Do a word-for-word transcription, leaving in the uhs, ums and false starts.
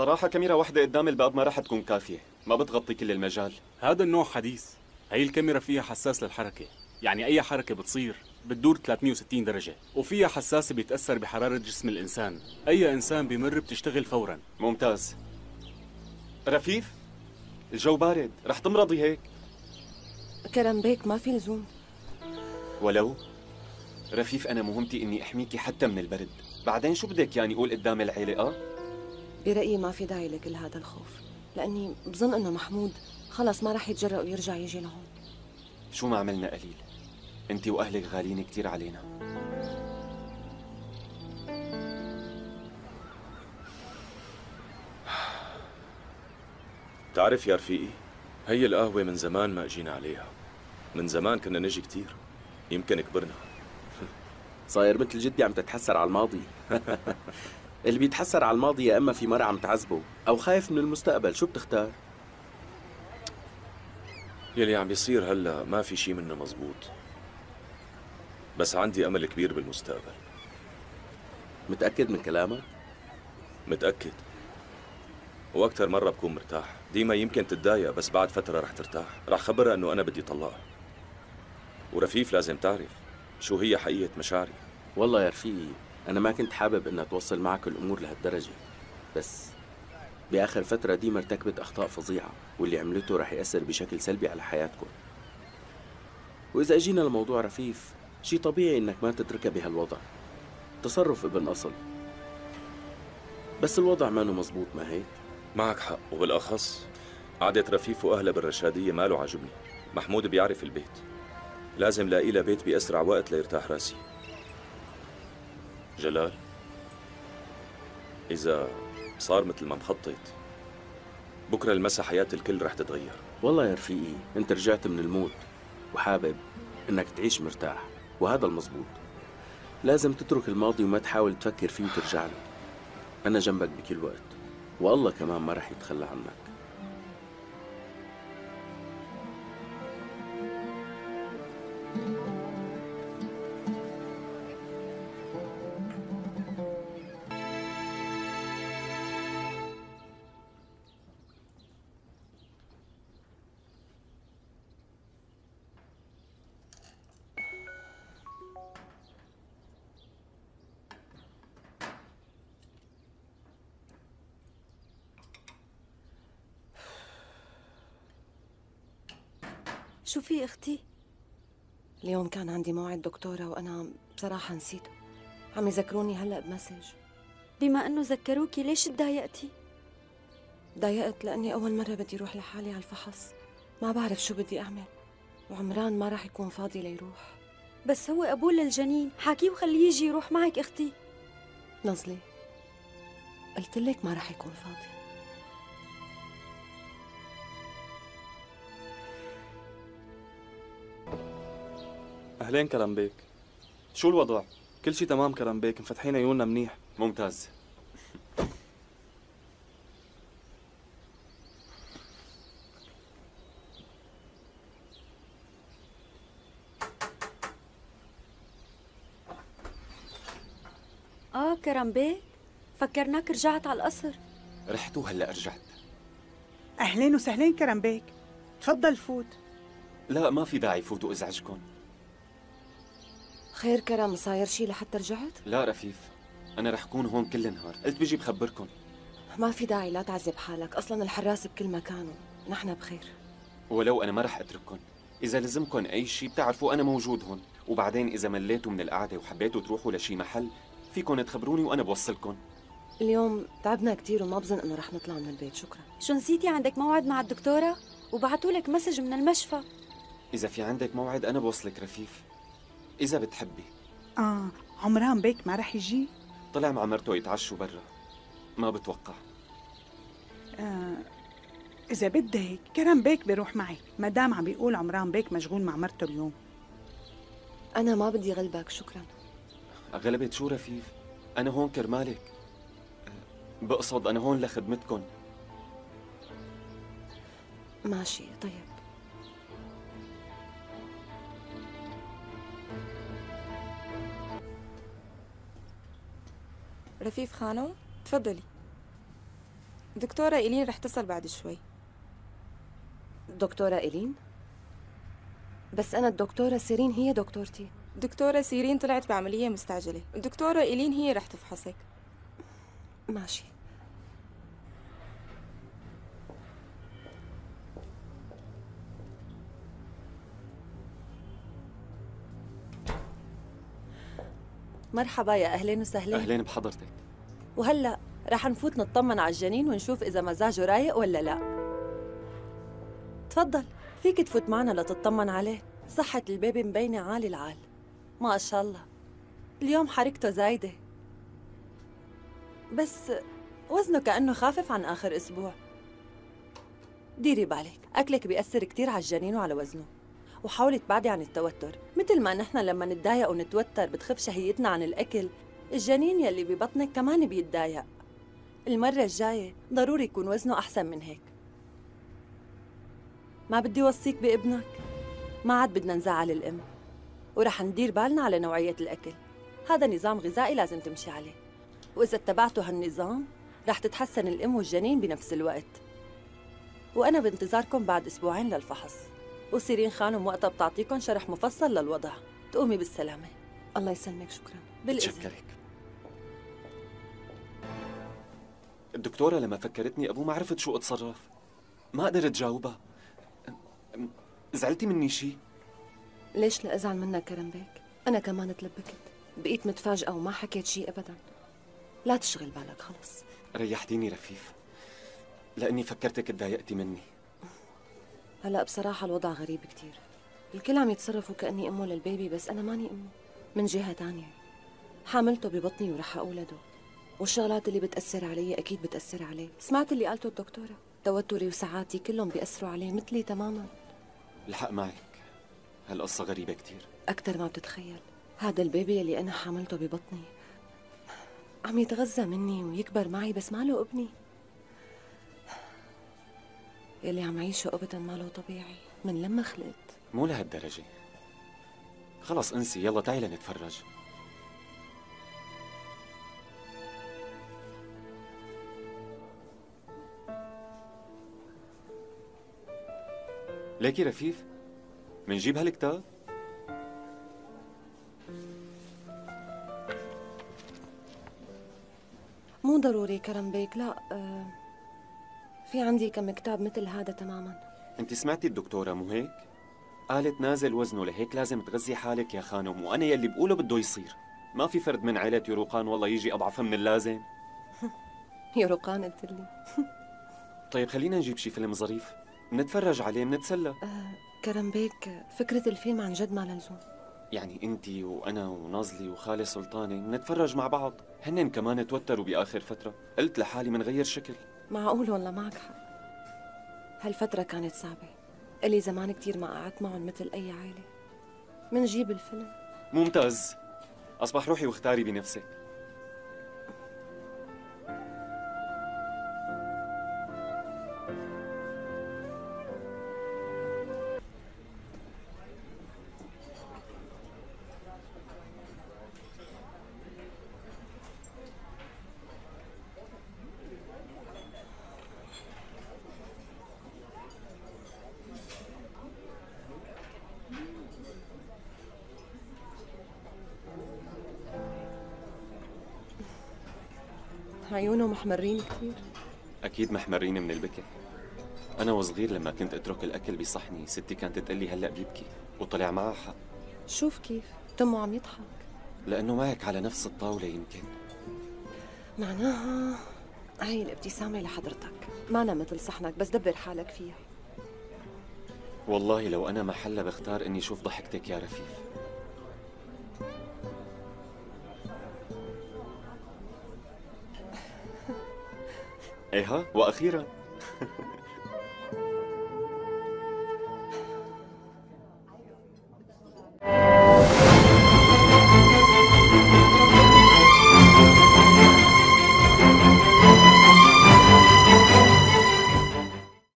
صراحة كاميرا واحدة قدام الباب ما راح تكون كافية، ما بتغطي كل المجال. هذا النوع حديث، هي الكاميرا فيها حساس للحركة، يعني أي حركة بتصير بتدور ثلاثمئة وستين درجة، وفيها حساسة بيتأثر بحرارة جسم الإنسان، أي إنسان بمر بتشتغل فوراً. ممتاز. رفيف، الجو بارد، رح تمرضي هيك. كرم بيك ما في لزوم. ولو؟ رفيف أنا مهمتي إني أحميكي حتى من البرد، بعدين شو بدك يعني أقول قدام العيلة؟ أه؟ برأيي ما في داعي لكل هذا الخوف، لأني بظن إنه محمود خلص ما رح يتجرأ ويرجع يجي لهون. شو ما عملنا قليل، أنت وأهلك غالين كتير علينا. بتعرف يا رفيقي، هي القهوة من زمان ما أجينا عليها، من زمان كنا نجي كتير، يمكن كبرنا. صاير مثل جدي عم تتحسر على الماضي. اللي بيتحسر على الماضي يا اما في مرة عم تعذبه او خايف من المستقبل، شو بتختار؟ يلي عم بيصير هلا ما في شيء منه مزبوط، بس عندي امل كبير بالمستقبل. متأكد من كلامك؟ متأكد، واكثر مرة بكون مرتاح. ديما يمكن تتضايق بس بعد فترة رح ترتاح، رح خبرها انه انا بدي طلقها. ورفيف لازم تعرف شو هي حقيقة مشاعري. والله يا رفيقي أنا ما كنت حابب إنها توصل معك الأمور لهالدرجة، بس بآخر فترة دي مرتكبت أخطاء فظيعة، واللي عملته رح يأثر بشكل سلبي على حياتكم. وإذا أجينا لموضوع رفيف، شي طبيعي إنك ما تتركها بهالوضع، تصرف ابن أصل، بس الوضع ما إنه مزبوط. ما هيك؟ معك حق، وبالأخص قعدة رفيف وأهله بالرشادية ما له عاجبني. محمود بيعرف البيت، لازم لاقي لها بيت بأسرع وقت ليرتاح راسي. جلال، إذا صار مثل ما مخطط، بكرة المسا حياة الكل رح تتغير. والله يا رفيقي أنت رجعت من الموت وحابب إنك تعيش مرتاح، وهذا المزبوط. لازم تترك الماضي وما تحاول تفكر فيه وترجع له. أنا جنبك بكل وقت، والله كمان ما رح يتخلى عنك. شو في اختي؟ اليوم كان عندي موعد دكتورة وانا بصراحة نسيته، عم يذكروني هلا بمسج. بما انه ذكروكي ليش تضايقتي؟ تضايقت لاني اول مرة بدي اروح لحالي على الفحص، ما بعرف شو بدي اعمل، وعمران ما راح يكون فاضي ليروح. بس هو ابوه للجنين، حاكيه وخليه يجي يروح معك اختي. نزلي قلت لك ما راح يكون فاضي. أهلين كرم بيك. شو الوضع؟ كل شي تمام كرم بيك، مفتحين عيوننا منيح. ممتاز. آه كرم بيك، فكرناك رجعت على القصر. رحت وهلا رجعت. أهلين وسهلين كرم بيك، تفضل فوت. لا ما في داعي فوت وأزعجكم. خير كرم، صاير شي لحتى رجعت؟ لا رفيف، أنا رح كون هون كل النهار، قلت بيجي بخبركم. ما في داعي، لا تعذب حالك، أصلاً الحراس بكل مكانه، نحن بخير. ولو أنا ما رح أترككم، إذا لزمكم أي شي بتعرفوا أنا موجود هون، وبعدين إذا مليتوا من القعدة وحبيتوا تروحوا لشي محل، فيكم تخبروني وأنا بوصلكم. اليوم تعبنا كتير وما بظن إنه رح نطلع من البيت، شكراً. شو نسيتي عندك موعد مع الدكتورة؟ وبعتوا لك مسج من المشفى. إذا في عندك موعد أنا بوصلك رفيف، إذا بتحبي. آه، عمران بيك ما رح يجي؟ طلع مع مرته يتعشوا برا، ما بتوقع. آه، إذا بدك كرم بيك بيروح معك، ما دام عم بيقول عمران بيك مشغول مع مرته اليوم. أنا ما بدي غلبك، شكراً. غلبت شو رفيف؟ أنا هون كرمالك. بقصد أنا هون لخدمتكم. ماشي، طيب. رفيف خانو، تفضلي. دكتورة إيلين رح تصل بعد شوي. دكتورة إيلين؟ بس أنا الدكتورة سيرين هي دكتورتي. دكتورة سيرين طلعت بعملية مستعجلة، الدكتورة إيلين هي رح تفحصك. ماشي. مرحبا، يا أهلين وسهلين. أهلين بحضرتك. وهلأ رح نفوت نطمن على الجنين ونشوف إذا مزاجه رايق ولا لا. تفضل، فيك تفوت معنا لتطمن عليه. صحة البيبي مبينة عالي العال، ما شاء الله. اليوم حركته زايدة، بس وزنه كأنه خافف عن آخر أسبوع. ديري بالك، أكلك بيأثر كتير على الجنين وعلى وزنه، وحاولي تبعدي عن التوتر. مثل ما نحن لما نتضايق ونتوتر بتخف شهيتنا عن الأكل، الجنين يلي ببطنك كمان بيتضايق. المرة الجاية ضروري يكون وزنه أحسن من هيك. ما بدي وصيك بابنك، ما عاد بدنا نزعل الأم، ورح ندير بالنا على نوعية الأكل. هذا نظام غذائي لازم تمشي عليه، وإذا اتبعتوا هالنظام رح تتحسن الأم والجنين بنفس الوقت. وأنا بانتظاركم بعد أسبوعين للفحص، وسيرين خانم وقتها بتعطيكم شرح مفصل للوضع. تقومي بالسلامة. الله يسلمك. شكرا. بالإذن. شكرك. الدكتورة لما فكرتني أبوه ما عرفت شو أتصرف، ما قدرت جاوبها. زعلتي مني شي؟ ليش لا أزعل منك كرم بيك؟ أنا كمان تلبكت، بقيت متفاجئة وما حكيت شي أبدا. لا تشغل بالك خلص. ريحتيني رفيف، لأني فكرتك اتضايقتي مني. هلا بصراحة الوضع غريب كتير، الكل عم يتصرفوا كأني أمه للبيبي، بس أنا ماني أمه. من جهة تانية حاملته ببطني ورح أولده، والشغلات اللي بتأثر علي أكيد بتأثر عليه. سمعت اللي قالته الدكتورة، توتري وسعاتي كلهم بيأثروا عليه مثلي تماما. الحق معك، هالقصة غريبة كتير أكتر ما بتتخيل. هذا البيبي اللي أنا حاملته ببطني عم يتغذى مني ويكبر معي، بس ماله ابني. يلي عم عيشه أبدا ماله طبيعي من لما خلقت. مو لهالدرجة، خلص انسي. يلا تعي لنتفرج. ليكي رفيف، منجيب هالكتاب؟ مو ضروري كرم بيك، لا. أه في عندي كم كتاب مثل هذا تماما. انت سمعتي الدكتورة مو هيك؟ قالت نازل وزنه، لهيك لازم تغذي حالك يا خانم، وانا يلي بقوله بده يصير. ما في فرد من عائلة يروقان والله يجي اضعف من اللازم. يروقان قلت لي. طيب خلينا نجيب شي فيلم ظريف نتفرج عليه نتسلى. آه كرم بيك، فكرة الفيلم عن جد ما لزوم. يعني انتي وانا ونازلي وخالي سلطاني نتفرج مع بعض، هنن كمان توتروا بآخر فترة، قلت لحالي منغير شكل. معقول؟ والله معك حق، هالفترة كانت صعبة، إلي زمان كتير ما قعدت معهم مثل أي عائلة. منجيب الفيلم. ممتاز، أصبح روحي واختاري بنفسك. عيونه محمرين كثير. أكيد محمرين من البكي. أنا وصغير لما كنت أترك الأكل بصحني، ستي كانت تقلي هلأ بيبكي، وطلع معها حق. شوف كيف تمه عم يضحك. لأنه معك على نفس الطاولة يمكن. معناها هي الابتسامة لحضرتك، مانا مثل صحنك، بس دبر حالك فيها. والله لو أنا محلها بختار إني شوف ضحكتك يا رفيف. إيها وأخيرا.